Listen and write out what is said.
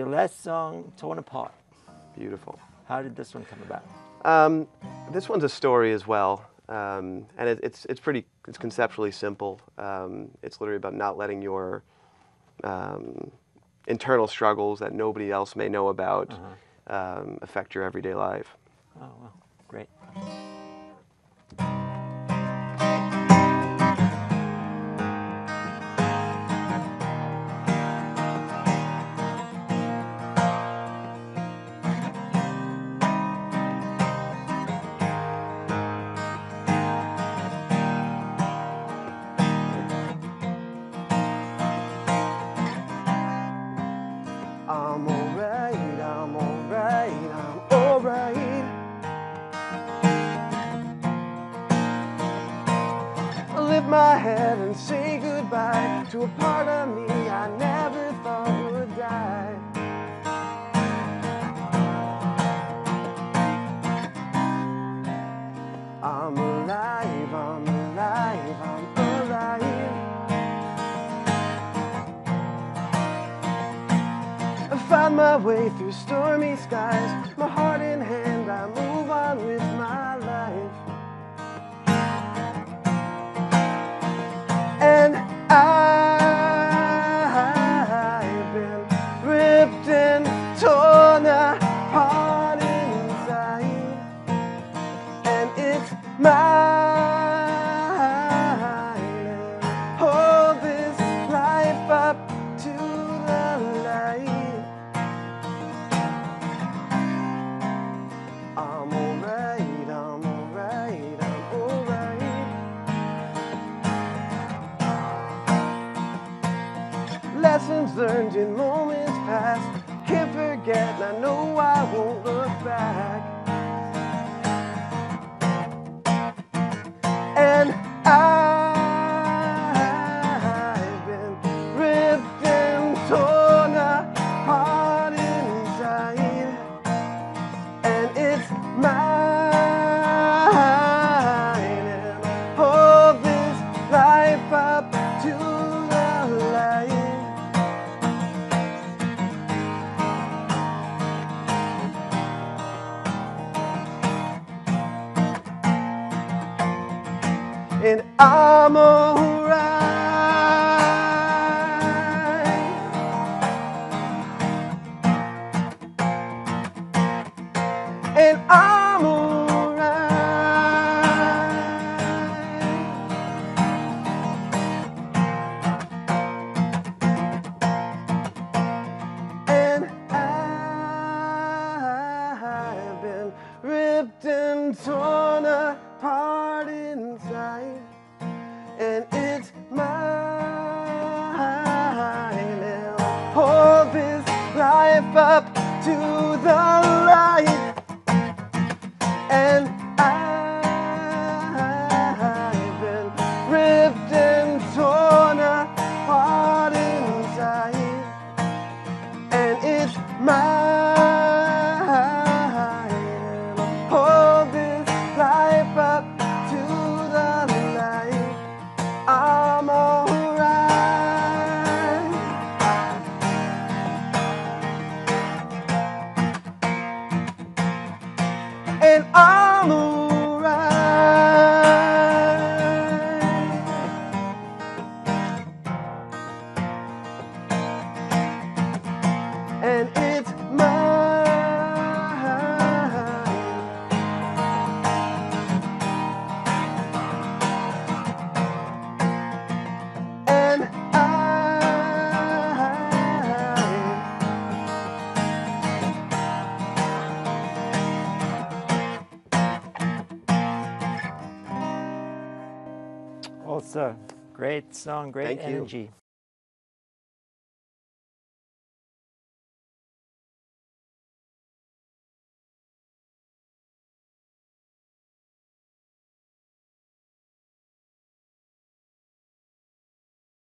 Your last song, Torn Apart. Beautiful. How did this one come about? This one's a story as well, and it's conceptually simple. It's literally about not letting your internal struggles that nobody else may know about affect your everyday life. Oh, wow. Great. My head and say goodbye to a part of me I never thought would die. I'm alive, I'm alive, I'm alive. I find my way through stormy skies, my heart in hand, I move on with my life. And I've been ripped and torn apart inside, and it's mine. Hold this life up to the light. I'm alright, I'm alright, I'm alright. Lessons learned in moments past, can't forget, and I know I won't look back. And I've been ripped and torn apart inside, and it's mine. And hold this life up to the light. And I'm alright. And I'm alright. And I've been ripped and torn apart inside, and it's mine. And hold this life up to the light. And I've been ripped and torn apart inside, and it's mine. And hold this life up to the light. I'm alright. And I'm alright. And it's also, great song, great energy. Thank you.